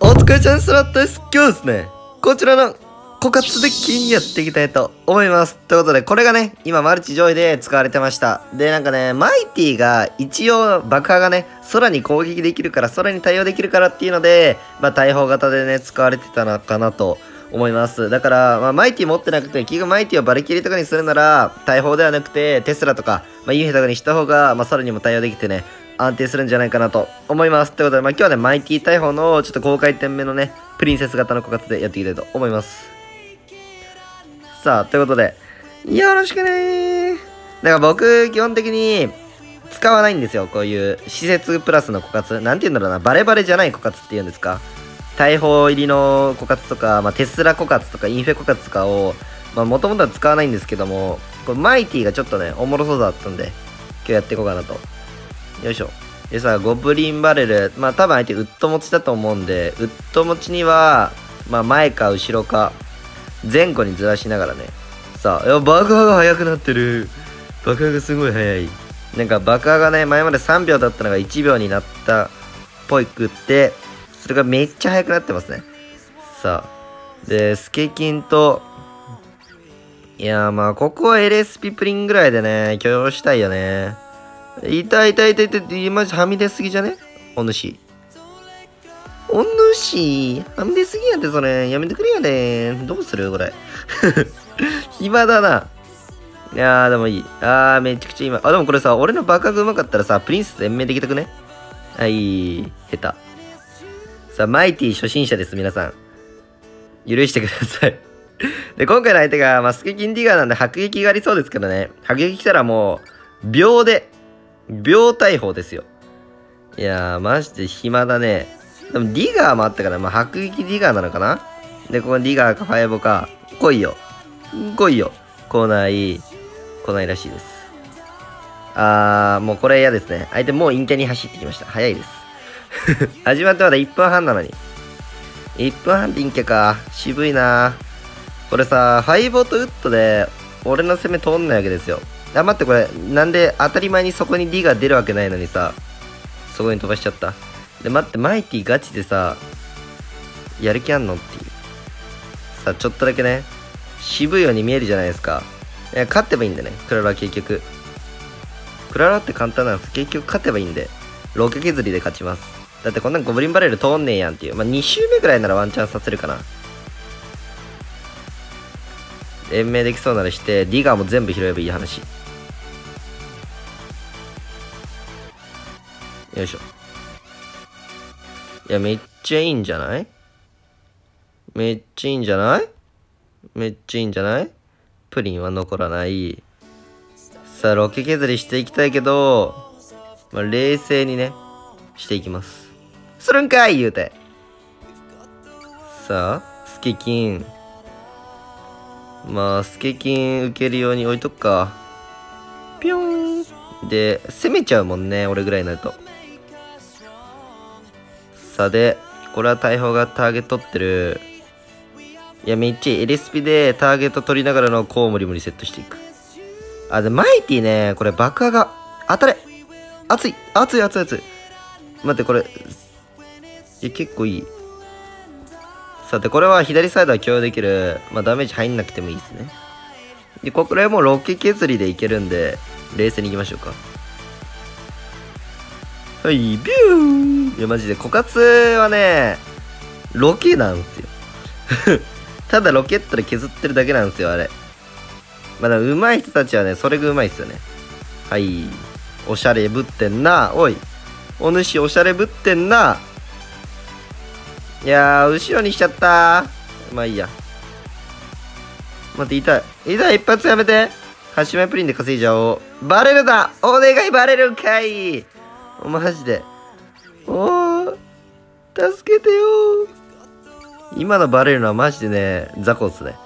お疲れちゃんスロットです。今日ですね、こちらの枯渇デッキにやっていきたいと思います。ということで、これがね、今マルチ上位で使われてました。で、なんかね、マイティが一応爆破がね、空に攻撃できるから、空に対応できるからっていうので、まあ大砲型でね、使われてたのかなと思います。だから、まあ、マイティ持ってなくて、結局マイティをバリキリとかにするなら、大砲ではなくて、テスラとか、まあユーヘとかにした方が、まあ空にも対応できてね、安定するんじゃないかなと思います。ということで、まあ今日はね、マイティ大砲のちょっと高回転目のね、プリンセス型の枯渇でやっていきたいと思います。さあ、ということで、よろしくねー。だから僕、基本的に使わないんですよ。こういう施設プラスの枯渇。なんて言うんだろうな。バレバレじゃない枯渇って言うんですか。大砲入りの枯渇とか、まあ、テスラ枯渇とか、インフェ枯渇とかを、まあ、もともとは使わないんですけども、これマイティがちょっとね、おもろそうだったんで、今日やっていこうかなと。よいしょ。でさ、ゴブリンバレル。まあ、多分相手、ウッド持ちだと思うんで、ウッド持ちには、まあ、前か後ろか。前後にずらしながらね。さあ、爆破が速くなってる。爆破がすごい速い。なんか爆破がね、前まで3秒だったのが1秒になったっぽいくって、それがめっちゃ速くなってますね。さあ。で、スケキンと、いやーまあ、ここは LSP プリンぐらいでね、許容したいよね。痛い、マジはみ出すぎじゃねお主。おぬし、はみ出すぎやで、それ。やめてくれやで。どうするこれ。暇だな。いやー、でもいい。あー、めちゃくちゃ今。あ、でもこれさ、俺の爆破がうまかったらさ、プリンセス延命できたくね？はい、下手。さあ、マイティ初心者です、皆さん。許してください。で、今回の相手が、まあ、スケキンディガーなんで、迫撃がありそうですけどね。迫撃来たらもう、秒大砲ですよ。いやー、マジで暇だね。でも、ディガーもあったから、まあ、迫撃ディガーなのかな？で、ここディガーかファイボか、来いよ。来いよ。来ないらしいです。あー、もうこれ嫌ですね。相手もう陰キャに走ってきました。早いです。始まってまだ1分半なのに。1分半で陰キャか。渋いなー。これさ、ファイボとウッドで、俺の攻め通んないわけですよ。あ、待って、これ、なんで当たり前にそこにディガー出るわけないのにさ、そこに飛ばしちゃった。で、待って、マイティガチでさ、やる気あんのっていう。さあ、ちょっとだけね、渋いように見えるじゃないですか。いや、勝ってばいいんだね、クララは結局。クララって簡単なんです。結局勝てばいいんで、ロケ削りで勝ちます。だってこんなんゴブリンバレル通んねえやんっていう。まあ、2周目ぐらいならワンチャンさせるかな。延命できそうならして、ディガーも全部拾えばいい話。よいしょ。いや、めっちゃいいんじゃない？めっちゃいいんじゃない？プリンは残らない。さあ、ロケ削りしていきたいけど、まあ、冷静にね、していきます。するんかい言うて。さあ、スケキン。まあ、スケキン受けるように置いとくか。ぴょん。で、攻めちゃうもんね、俺ぐらいになると。さで、これは大砲がターゲット取ってる。いや、めっちゃいい。LSP でターゲット取りながらのコウモリもリセットしていく。あ、で、マイティね、これ爆破が、当たれ！熱い。待って、これ、いや、結構いい。さて、これは左サイドは共有できる。まあ、ダメージ入んなくてもいいですね。で、これもロケ削りでいけるんで、冷静にいきましょうか。はい、ビューン！いや、マジで、枯渇はね、ロケなんですよ。ただロケットで削ってるだけなんですよ、あれ。まだ上手い人たちはね、それが上手いっすよね。はい。おしゃれぶってんな。おい。お主、おしゃれぶってんな。いやー、後ろにしちゃった。まあいいや。待って、痛い、一発やめて。はしまいプリンで稼いじゃおう。バレるだ！お願い、バレるんかい！マジで。おー、助けてよー。今のバレるのはマジでね、雑魚っすね。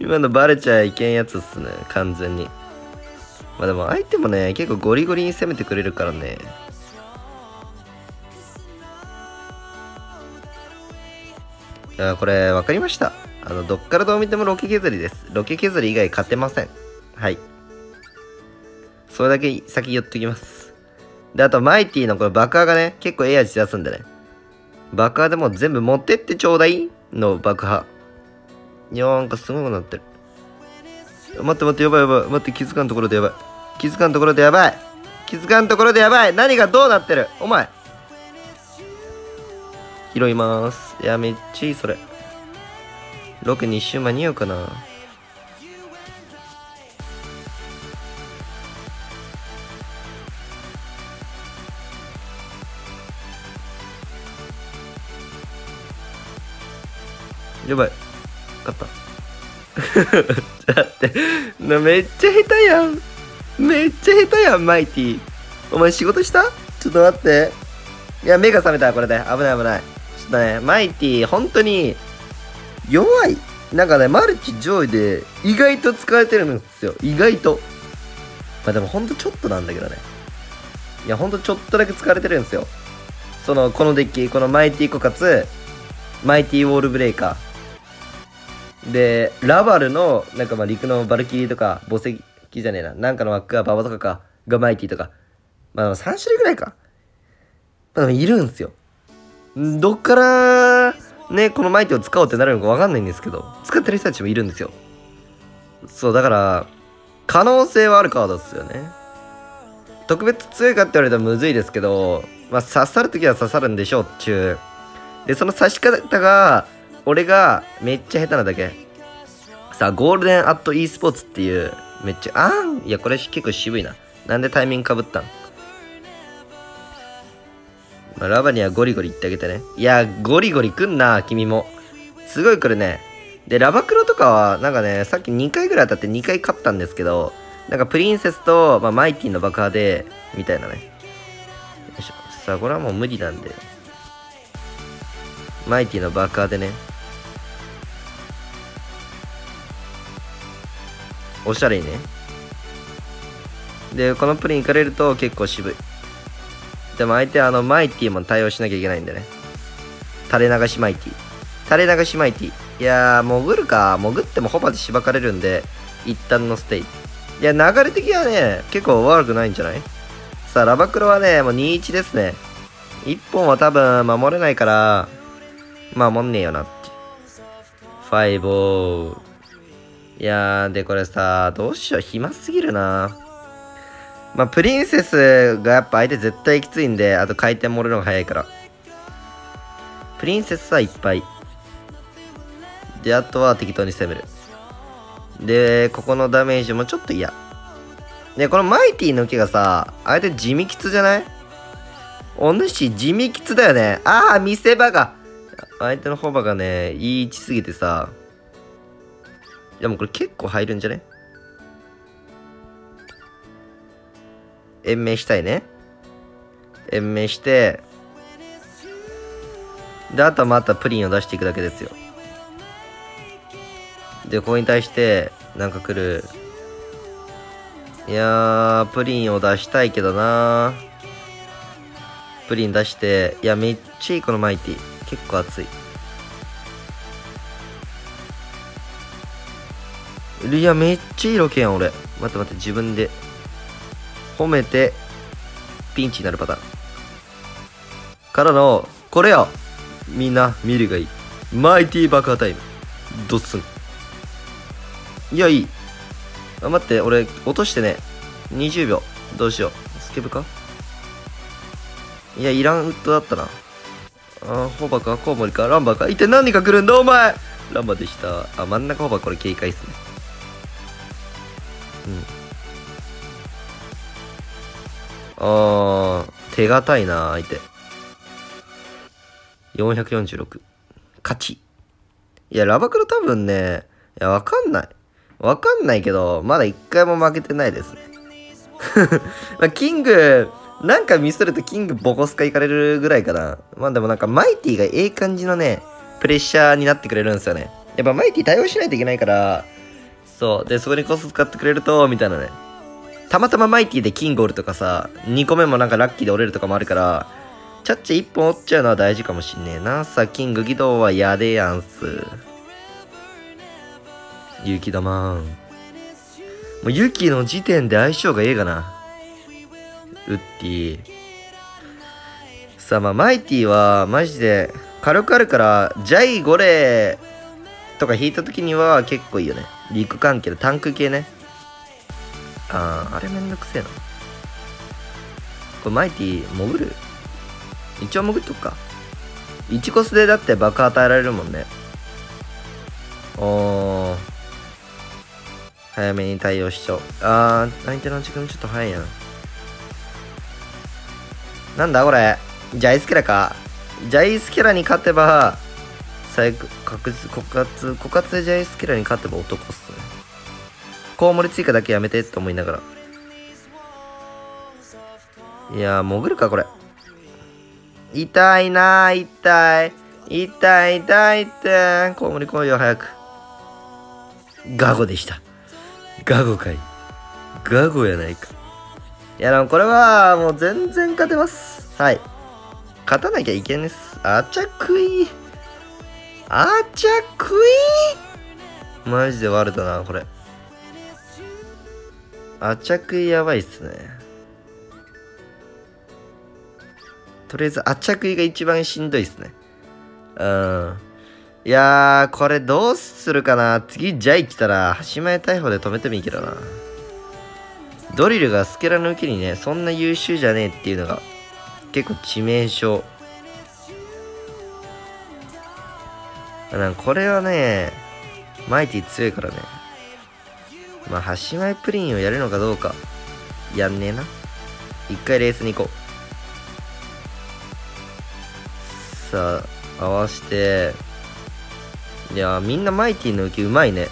今のバレちゃいけんやつっすね、完全に。まあでも相手もね、結構ゴリゴリに攻めてくれるからね。あ、これ分かりました。どっからどう見てもロケ削りです。ロケ削り以外勝てません。はい。それだけ先言っときます。で、あと、マイティのこれ爆破がね、結構ええ味出すんでね。爆破でも全部持ってってちょうだいの爆破。いやーなんかすごいことなってる。待って待って、やばいやばい。待って、気づかんところでやばい。気づかんところでやばい。気づかんところでやばい。何がどうなってるお前。拾いまーす。いや、めっちゃいい、それ。6、2周間に合うかな。やばい。勝った。だってめっちゃ下手やん。めっちゃ下手やん、マイティ。お前仕事した？ちょっと待って。いや、目が覚めた、これで。危ない危ない。ちょっとね、マイティ、本当に、弱い。なんかね、マルチ上位で、意外と使えてるんですよ。意外と。まあでも、ほんとちょっとなんだけどね。いや、ほんとちょっとだけ使われてるんですよ。このデッキ、このマイティ枯渇、マイティウォールブレイカー。で、ラバルの、なんかまあ陸のバルキリーとか、墓石じゃねえな。なんかのワックはババとかか、がマイティとか。まあ3種類ぐらいか。まあ、いるんすよ。どっから、ね、このマイティを使おうってなるのかわかんないんですけど、使ってる人たちもいるんですよ。そう、だから、可能性はあるカードっすよね。特別強いかって言われたらむずいですけど、まあ刺さるときは刺さるんでしょうっちゅう。で、その刺し方が、俺がめっちゃ下手なだけ。さあ、ゴールデンアット e スポーツっていう、めっちゃ、いや、これ結構渋いな。なんでタイミングかぶったん？まあ、ラバにはゴリゴリ言ってあげてね。いや、ゴリゴリくんな、君も。すごいこれね。で、ラバクロとかは、なんかね、さっき2回ぐらい当たって2回勝ったんですけど、なんかプリンセスと、まあ、マイティの爆破で、みたいなね。よいしょ。さあ、これはもう無理なんで。マイティの爆破でね。おしゃれにね。で、このプリン行かれると結構渋い。でも相手はマイティも対応しなきゃいけないんでね。垂れ流しマイティ。垂れ流しマイティ。いやー、潜るか。潜ってもホバでしばかれるんで、一旦のステイ。いや、流れ的にはね、結構悪くないんじゃない？さあ、ラバクロはね、もう 2-1 ですね。1本は多分守れないから、守んねえよなって。5-0。いやー、で、これさ、どうしよう。暇すぎるな。まあ、プリンセスがやっぱ相手絶対きついんで、あと回転もるのが早いから。プリンセスはいっぱい。で、あとは適当に攻める。で、ここのダメージもちょっと嫌。で、このマイティの受けがさ、相手地味きつじゃない？お主地味きつだよね。ああ、見せ場が。相手のホバがね、いい位置すぎてさ。でもこれ結構入るんじゃね？延命したいね。延命して、で、あとはまたプリンを出していくだけですよ。で、ここに対して、なんか来る。いやー、プリンを出したいけどなー。プリン出して、いや、めっちゃいい、このマイティ。結構熱い。いや、めっちゃいいロケやん、俺。待って待って、自分で。褒めて、ピンチになるパターン。からの、これよ。みんな、見るがいい。マイティ爆破タイム。ドッスン。いや、いい。あ、待って、俺、落としてね。20秒。どうしよう。スケブか？いや、いらんウッドだったな。ホバかコウモリかランバーか、一体何が来るんだお前。ランバーでした。あ、真ん中ホバ、これ警戒っすね。手堅いな相手。446勝ち。いや、ラバクロ多分ね、いや、わかんないけど、まだ一回も負けてないですね。まあ、キングなんかミスるとキングボコスカ行かれるぐらいかな。まあでもなんかマイティがええ感じのね、プレッシャーになってくれるんですよね。やっぱマイティ対応しないといけないから、そう。で、そこにコス使ってくれると、みたいなね。たまたまマイティでキング折るとかさ、2個目もなんかラッキーで折れるとかもあるから、ちゃっちゃ1本折っちゃうのは大事かもしんねえな。さあ、キング義堂はやでやんす。ユキだまーん。もうユキの時点で相性がええかな。ウッディ。さあ、まあマイティはマジで軽くあるからジャイ5例とか引いた時には結構いいよね。陸関係のタンク系ね。ああ、あれめんどくせえな。これマイティ潜る？一応潜っとくか。1コスでだって爆破与えられるもんね。おー、早めに対応しちゃおう。あー、相手の時間ちょっと早いやな。なんだこれ、ジャイスキャラか。ジャイスキャラに勝てば最高、確実枯渇でジャイスキャラに勝てば男っすね。コウモリ追加だけやめてと思いながら。いやー、潜るかこれ。痛いなー、痛い痛い痛いって。コウモリ来いよ早く。ガゴでした。ガゴかい。ガゴやないか。いやでもこれはもう全然勝てます。はい、勝たなきゃいけんです。あちゃくい、あちゃくい、マジで悪だなこれ。あちゃくいやばいっすね。とりあえずあちゃくいが一番しんどいっすね。うん、いやー、これどうするかな。次ジャイ来たら端前逮捕で止めてもいいけどな。ドリルがスケラの受けにね、そんな優秀じゃねえっていうのが結構致命傷。なんかこれはね、マイティ強いからね。まあ端前プリンをやるのかどうか。やんねえな。一回レースに行こう。さあ合わせて。いやー、みんなマイティの受けうまいね。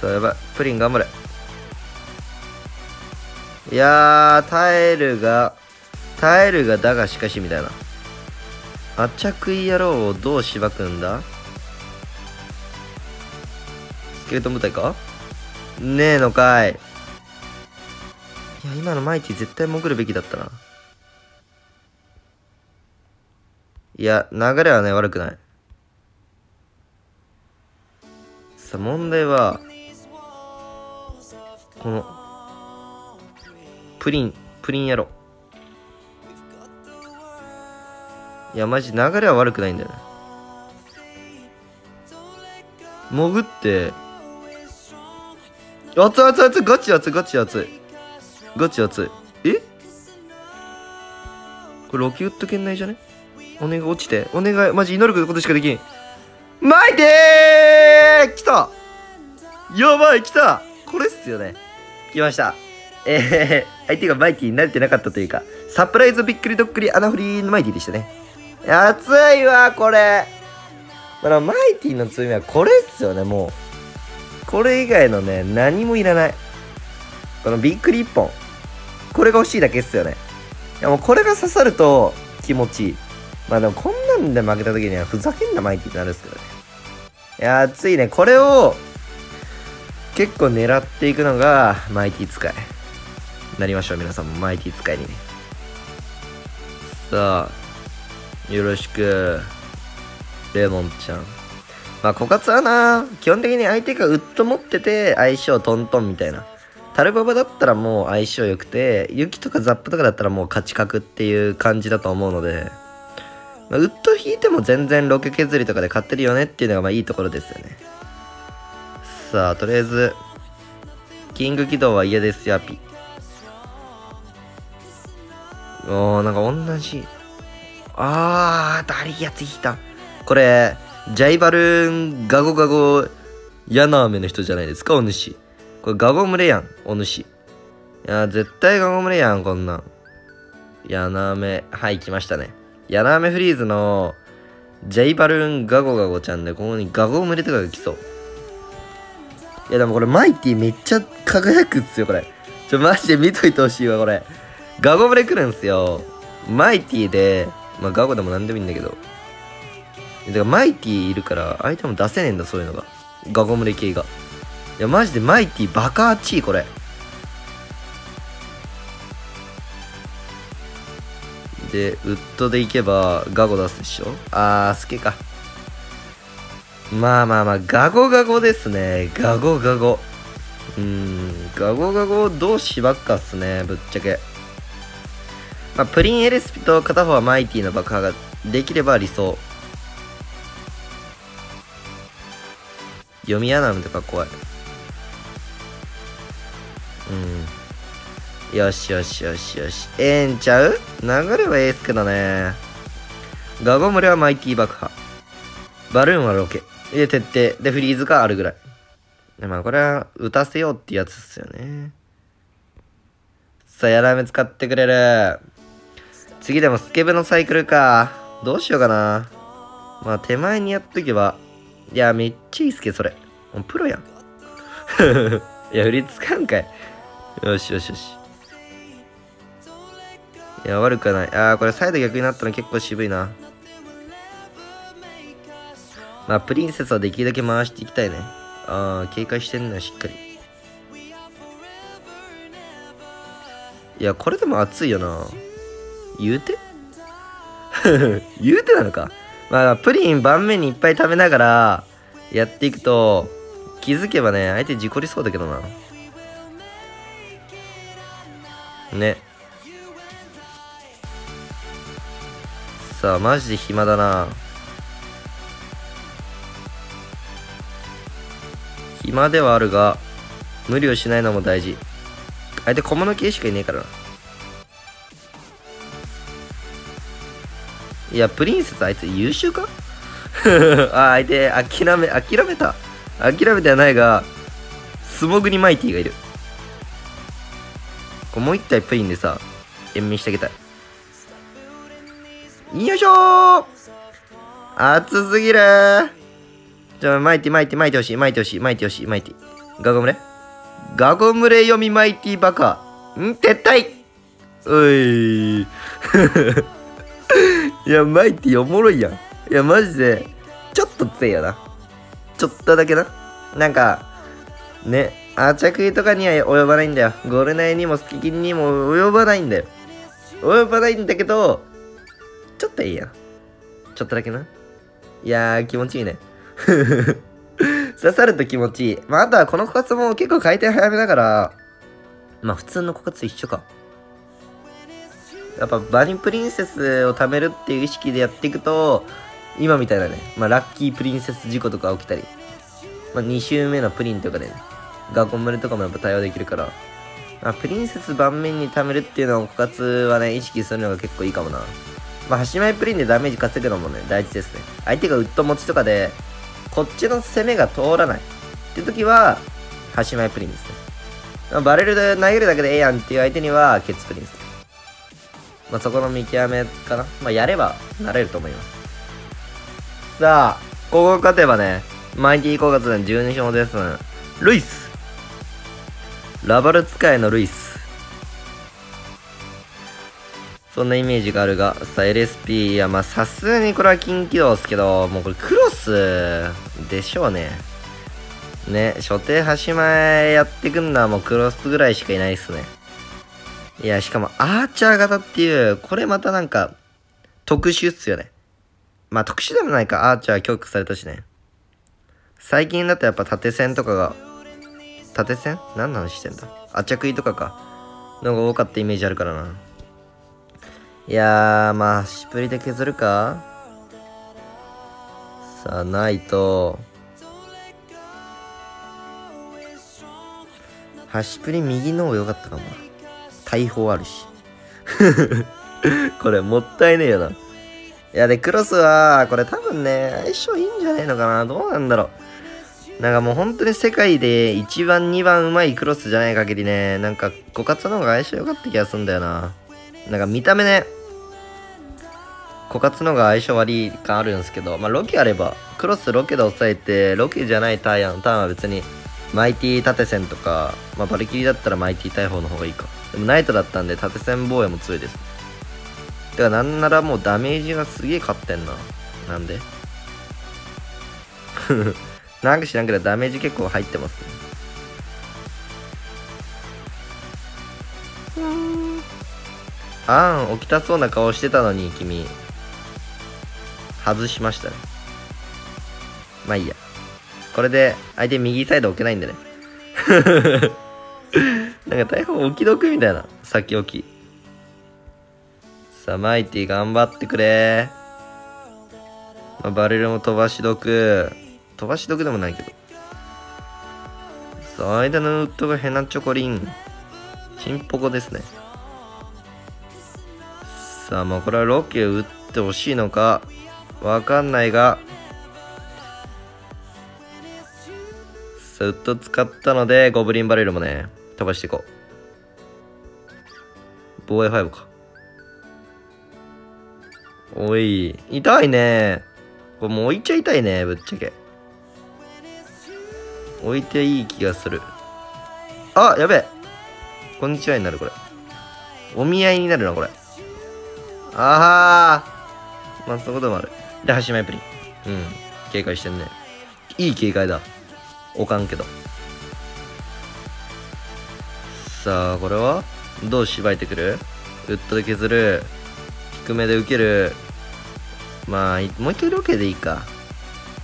さあやばい、プリン頑張れ。いやー、耐えるがだがしかしみたいな。あちゃくい野郎をどうしばくんだ。スケルトン部隊かねえのかい。いや今のマイティ絶対潜るべきだったな。いや流れはね、悪くない。さあ問題はこのプリン野郎。いやマジ流れは悪くないんだよね。潜って熱い熱い熱い、ガチ熱いガチ熱いガチ熱い。え、これロキウッド圏内じゃね。お願い落ちて、お願い、マジ祈ることしかできん。マイティー来た、やばい来た、これっすよね。来ました。相手がマイティーに慣れてなかったというか、サプライズびっくりどっくり穴振りのマイティーでしたね。熱いわこれ。まあマイティーの強みはこれっすよね。もうこれ以外のね、何もいらない。このびっくり1本。これが欲しいだけっすよね。いやもうこれが刺さると気持ちいい。まあでもこんなんで負けた時にはふざけんなマイティってなるんですけどね。いやー、ついね、これを結構狙っていくのがマイティ使い。なりましょう、皆さんもマイティ使いにね。さあ、よろしく、レモンちゃん。まあ枯渇はな、基本的に相手がウッド持ってて相性トントンみたいな。タルババだったらもう相性良くて、雪とかザップとかだったらもう勝ち確っていう感じだと思うので、まあ、ウッド引いても全然ロケ削りとかで勝ってるよねっていうのがまあいいところですよね。さあとりあえずキング起動は嫌ですよアピ。おー、なんか同じ。あー、だりやつ引いた。これジャイバルーンガゴガゴヤナーメの人じゃないですかお主。これガゴ群れやんお主。いや絶対ガゴ群れやんこんなん。ヤナーメ、はい来ましたね。ヤナーメフリーズのジャイバルーンガゴガゴちゃんで、ここにガゴ群れとかが来そう。いやでもこれマイティめっちゃ輝くっすよこれ。ちょマジで見といてほしいわこれ。ガゴ群れ来るんすよマイティで。まあガゴでも何でもいいんだけど、だからマイティいるから相手も出せねえんだ、そういうのが。ガゴムレ系が。いやマジでマイティバカーチーこれ。でウッドでいけばガゴ出すでしょ。あー、スケか。まあまあまあ、ガゴガゴですね。ガゴガゴ。ガゴガゴ同士ばっかっすね、ぶっちゃけ。まあ、プリンエレスピと片方はマイティの爆破ができれば理想。読み穴とか怖い。よしよしよしよし。ええんちゃう？流れはええっすけどね。ガゴムレはマイティ爆破。バルーンはロケ。で、徹底。で、フリーズがあるぐらい。で、まあ、これは、打たせようってやつっすよね。さあ、やらめ使ってくれる。次でもスケベのサイクルか。どうしようかな。まあ、手前にやっとけば。いや、めっちゃいいっすけど、それ。もうプロやん。いや、振りつかんかい。よしよしよし。いや、悪くはない。あー、これサイド逆になったの結構渋いな。まあ、プリンセスはできるだけ回していきたいね。あー、警戒してんな、しっかり。いや、これでも熱いよな。言うて言うてなのか。まあ、プリン盤面にいっぱい食べながらやっていくと、気づけばね、相手事故りそうだけどな。ね。さあ、マジで暇だな。暇ではあるが、無理をしないのも大事。相手小物系しかいねえからな。いや、プリンセスあいつ優秀かあ、相手諦めた。諦めてはないが、スモグにマイティがいる。こうもう一体プリンでさ、延命してあげたい。よいしょー、熱すぎるー。じゃあ、巻いてほしい。ガゴムレ読み巻いてバカ。撤退。うい。いや、巻いておもろいやん。いや、マジで、ちょっと強いよな。ちょっとだけな。なんか、ね、アーチャクイとかには及ばないんだよ。ゴルナイにもスキキンにも及ばないんだよ。及ばないんだけど、ちょっといいやん。ちょっとだけな。いやー、気持ちいいね。刺さると気持ちいい。まあ、あとはこの枯渇も結構回転早めだから、まあ普通の枯渇一緒か。やっぱバニープリンセスを貯めるっていう意識でやっていくと、今みたいなね、まあラッキープリンセス事故とか起きたり、まあ2周目のプリンとかでね、ガコムレとかもやっぱ対応できるから、まあプリンセス盤面に貯めるっていうのを枯渇はね、意識するのが結構いいかもな。まあ、端前プリンでダメージ稼ぐのもね、大事ですね。相手がウッド持ちとかで、こっちの攻めが通らないって時は、端前プリンですね。まあ、バレルで投げるだけでええやんっていう相手には、ケツプリンですね。まあ、そこの見極めかな。まあ、やれば、なれると思います。さあ、ここ勝てばね、マイティー効果で12勝です。ルイス。ラバル使いのルイス。そんなイメージがあるが、さあ LSP、いや、まあさすがにこれは近畿道ですけど、もうこれクロスでしょうね。ね、初手端前やってくんのはもうクロスぐらいしかいないっすね。いや、しかもアーチャー型っていう、これまたなんか特殊っすよね。まあ特殊でもないか、アーチャー強化されたしね。最近だとやっぱ縦線とかが、縦線？何の話してんだ？アーチャー食いとかか。のが多かったイメージあるからな。いやー、まあ、しっぷりで削るか？さあ、ないと。端っぷり右の方が良かったかも。大砲あるし。これ、もったいねえよな。いや、で、クロスは、これ多分ね、相性いいんじゃねえのかな。どうなんだろう。なんかもう本当に世界で1番、2番うまいクロスじゃない限りね、なんか、枯渇の方が相性良かった気がするんだよな。なんか見た目ね、枯渇の方が相性悪い感あるんですけど、まあロケあれば、クロスロケで抑えて、ロケじゃないターンは別に、マイティ縦線とか、まあバルキリーだったらマイティ大砲の方がいいか。でもナイトだったんで縦線防衛も強いです。てかなんならもうダメージがすげえ勝ってんな。なんでなんか知らんけどダメージ結構入ってますね。あん、起きたそうな顔してたのに君、外しましたね。まあいいや。これで相手右サイド置けないんでね。なんか大砲置きどくみたいな。先置き。さあ、マイティ頑張ってくれ。まあ、バレルも飛ばしどく。飛ばしどくでもないけど。さあ、間のウッドがヘナチョコリン。チンポコですね。さあ、まあこれはロケ打ってほしいのかわかんないが、さあウッド使ったのでゴブリンバレルもね飛ばしていこう。防衛5か。おい、痛いねこれ。もう置いちゃ痛いね、ぶっちゃけ置いていい気がする。あ、やべえ、こんにちはになる。これお見合いになるなこれ。ああ、まあそういうこともある。で、はしまいプリン。うん。警戒してんね。いい警戒だ。おかんけど。さあ、これはどうしばいてくる？ウッドで削る。低めで受ける。まあ、もう一回ロケでいいか。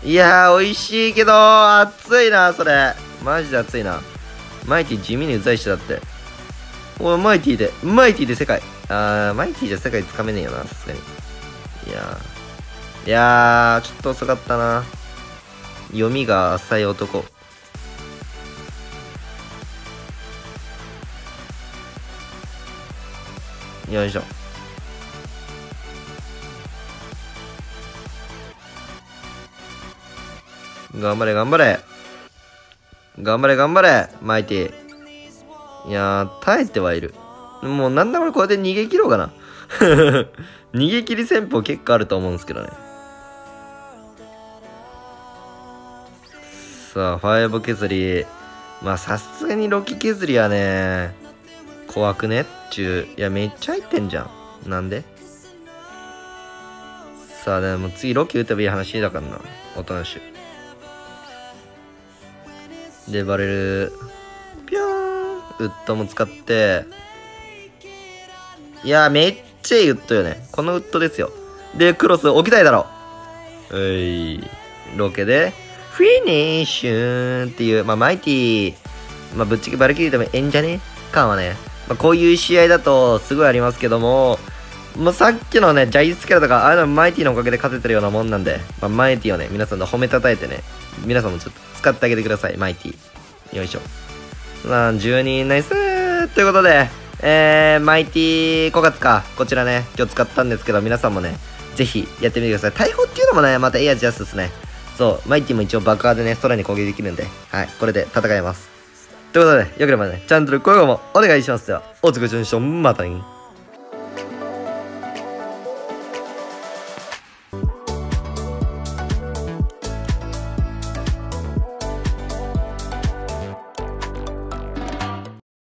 いやー、美味しいけど、熱いな、それ。マジで熱いな。マイティ地味にうざい人だって。おい、マイティで世界。あー、マイティじゃ世界つかめねえよな、さすがに。いやー、ちょっと遅かったな。読みが浅い男。よいしょ。頑張れ、マイティ。いやー、耐えてはいる。もうなんだこれ、これで逃げ切ろうかな。逃げ切り戦法結構あると思うんですけどね。さあ、ファイブ削り。まあさすがにロキ削りはね、怖くねっちゅう。いや、めっちゃ入ってんじゃん。なんで？さあ、でも次ロキ打てばいい話だからな。おとなしい。で、バレル、ぴょーん。ウッドも使って、いやー、めっちゃいいウッドよね。このウッドですよ。で、クロス置きたいだろう。ロケで、フィニッシューっていう、まあ、マイティ、まあ、ぶっちゃけバルキリーでもええんじゃね感はね、まあ、こういう試合だとすごいありますけども、まあ、さっきのね、ジャイスキャラとか、ああいうのマイティのおかげで勝ててるようなもんなんで、まあ、マイティをね、皆さんで褒めたたえてね、皆さんもちょっと使ってあげてください、マイティ。よいしょ。まあ、12ナイスーということで、マイティ5月か。こちらね、今日使ったんですけど、皆さんもね、ぜひやってみてください。大砲っていうのもね、またエアジャスですね。そう、マイティも一応爆破でね、空に攻撃できるんで、はい、これで戦えます。ということで、よければね、チャンネル、高評価もお願いします。では、お疲れ様でした。またね。